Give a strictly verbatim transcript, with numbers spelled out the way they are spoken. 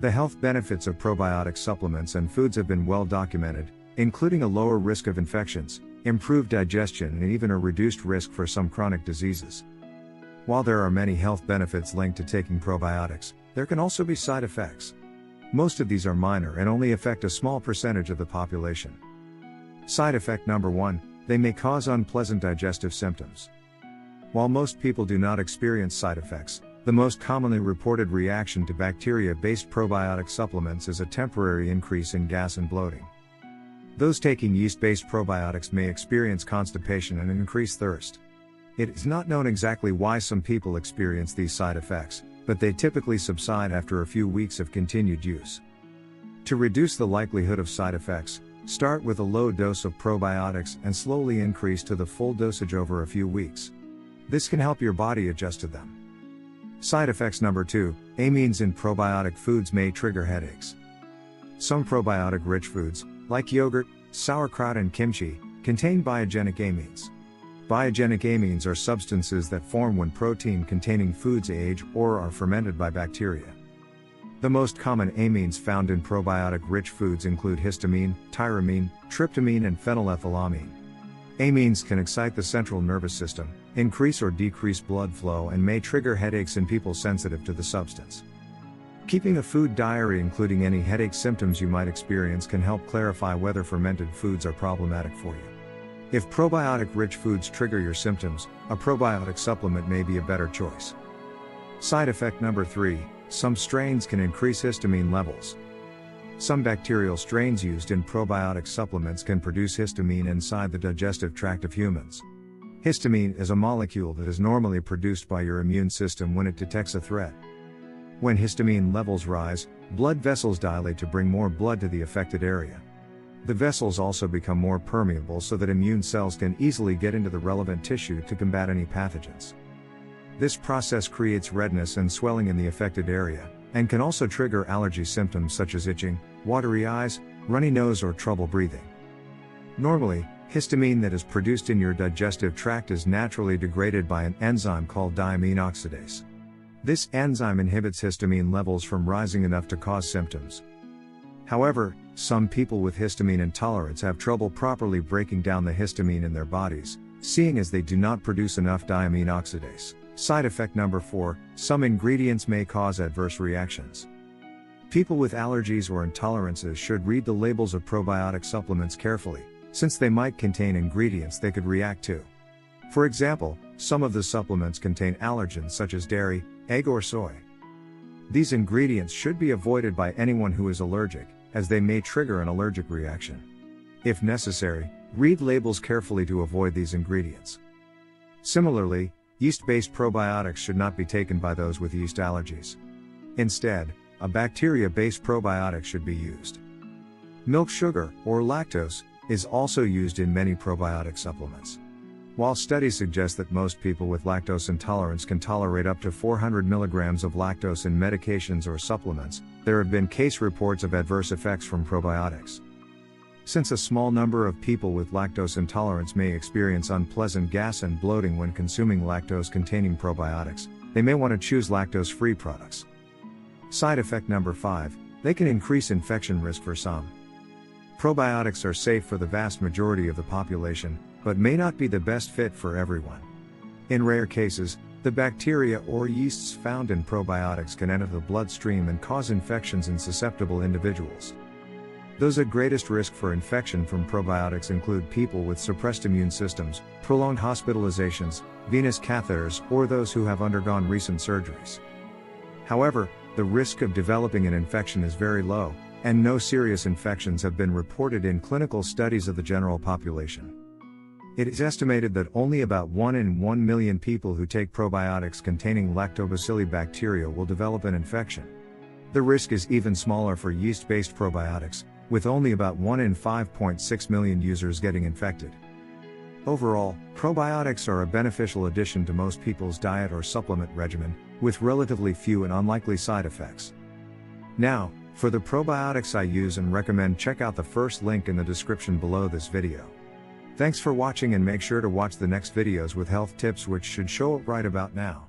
The health benefits of probiotic supplements and foods have been well documented, including a lower risk of infections, improved digestion, and even a reduced risk for some chronic diseases. While there are many health benefits linked to taking probiotics, there can also be side effects. Most of these are minor and only affect a small percentage of the population. Side effect number one, they may cause unpleasant digestive symptoms. While most people do not experience side effects, the most commonly reported reaction to bacteria-based probiotic supplements is a temporary increase in gas and bloating. Those taking yeast-based probiotics may experience constipation and an increased thirst. It is not known exactly why some people experience these side effects, but they typically subside after a few weeks of continued use. To reduce the likelihood of side effects, start with a low dose of probiotics and slowly increase to the full dosage over a few weeks. This can help your body adjust to them. Side effects number two, amines in probiotic foods may trigger headaches. Some probiotic-rich foods, like yogurt, sauerkraut and kimchi, contain biogenic amines. Biogenic amines are substances that form when protein-containing foods age or are fermented by bacteria. The most common amines found in probiotic-rich foods include histamine, tyramine, tryptamine and phenylethylamine. Amines can excite the central nervous system, increase or decrease blood flow, and may trigger headaches in people sensitive to the substance. Keeping a food diary including any headache symptoms you might experience can help clarify whether fermented foods are problematic for you. If probiotic-rich foods trigger your symptoms, a probiotic supplement may be a better choice. Side effect number three, some strains can increase histamine levels. Some bacterial strains used in probiotic supplements can produce histamine inside the digestive tract of humans. Histamine is a molecule that is normally produced by your immune system when it detects a threat. When histamine levels rise, blood vessels dilate to bring more blood to the affected area. The vessels also become more permeable so that immune cells can easily get into the relevant tissue to combat any pathogens. This process creates redness and swelling in the affected area, and can also trigger allergy symptoms such as itching, watery eyes, runny nose or trouble breathing. Normally, histamine that is produced in your digestive tract is naturally degraded by an enzyme called diamine oxidase. This enzyme inhibits histamine levels from rising enough to cause symptoms. However, some people with histamine intolerance have trouble properly breaking down the histamine in their bodies, seeing as they do not produce enough diamine oxidase. Side effect number four, some ingredients may cause adverse reactions. People with allergies or intolerances should read the labels of probiotic supplements carefully, since they might contain ingredients they could react to. For example, some of the supplements contain allergens such as dairy, egg or soy. These ingredients should be avoided by anyone who is allergic, as they may trigger an allergic reaction. If necessary, read labels carefully to avoid these ingredients. Similarly, yeast-based probiotics should not be taken by those with yeast allergies. Instead, a bacteria-based probiotic should be used. Milk sugar, or lactose, is also used in many probiotic supplements. While studies suggest that most people with lactose intolerance can tolerate up to four hundred milligrams of lactose in medications or supplements, there have been case reports of adverse effects from probiotics. Since a small number of people with lactose intolerance may experience unpleasant gas and bloating when consuming lactose-containing probiotics, they may want to choose lactose-free products. Side effect number five, they can increase infection risk for some. Probiotics are safe for the vast majority of the population, but may not be the best fit for everyone. In rare cases, the bacteria or yeasts found in probiotics can enter the bloodstream and cause infections in susceptible individuals. Those at greatest risk for infection from probiotics include people with suppressed immune systems, prolonged hospitalizations, venous catheters, or those who have undergone recent surgeries. However, the risk of developing an infection is very low, and no serious infections have been reported in clinical studies of the general population. It is estimated that only about one in one million people who take probiotics containing lactobacilli bacteria will develop an infection. The risk is even smaller for yeast-based probiotics, with only about one in five point six million users getting infected. Overall, probiotics are a beneficial addition to most people's diet or supplement regimen, with relatively few and unlikely side effects. Now, for the probiotics I use and recommend, check out the first link in the description below this video. Thanks for watching, and make sure to watch the next videos with health tips which should show up right about now.